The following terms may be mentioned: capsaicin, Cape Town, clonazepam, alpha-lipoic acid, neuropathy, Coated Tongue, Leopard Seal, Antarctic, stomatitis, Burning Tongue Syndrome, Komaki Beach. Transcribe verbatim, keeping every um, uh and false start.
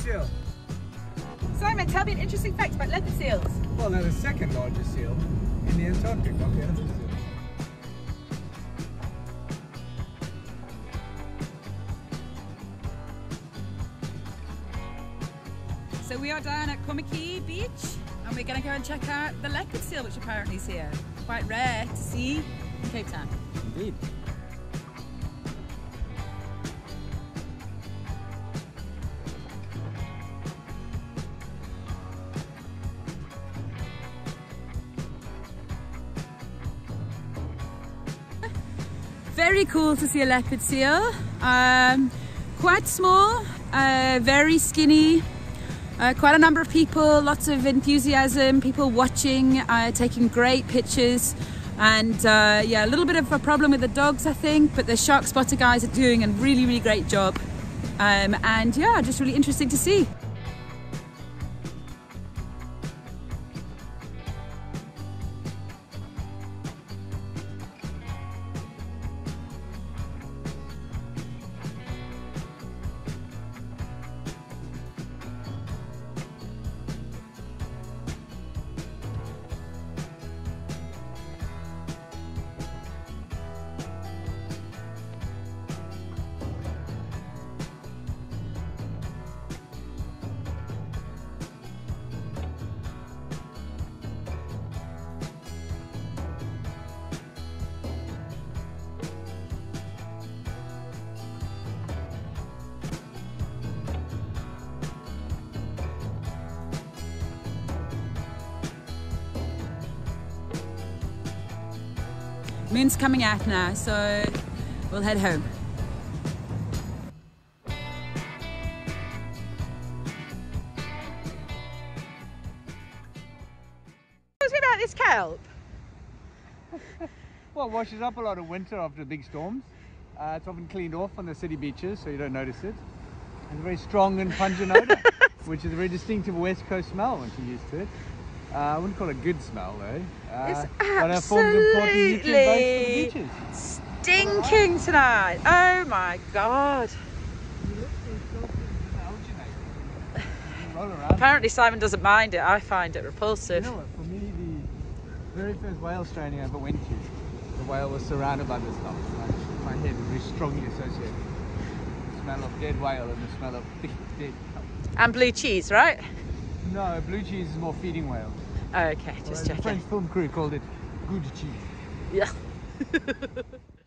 seal? Simon, tell me an interesting fact about leopard seals. Well, they're the second largest seal in the Antarctic, not the Antarctic seal. So we are down at Komaki Beach and we're going to go and check out the leopard seal, which apparently is here. Quite rare to see in Cape Town. Indeed. Very cool to see a leopard seal, um, quite small, uh, very skinny, uh, quite a number of people, lots of enthusiasm, people watching, uh, taking great pictures, and uh, yeah, a little bit of a problem with the dogs I think, but the shark spotter guys are doing a really, really great job, um, and yeah, just really interesting to see. Moon's coming out now, so we'll head home. Tell me about this kelp. Well, it washes up a lot in winter after big storms. Uh, it's often cleaned off on the city beaches, so you don't notice it. It's a very strong and pungent odour, which is a very distinctive West Coast smell once you're used to it. Uh, I wouldn't call it a good smell though. Uh, it's absolutely stinking tonight. Oh my God. Apparently Simon doesn't mind it. I find it repulsive. You know what, for me the very first whale stranding I ever went to, the whale was surrounded by this stuff. My head was very strongly associated with the smell of dead whale and the smell of thick dead kelp. And blue cheese, right? No, blue cheese is more feeding whales. Oh, okay, just checking. The French film crew called it good cheese. Yeah.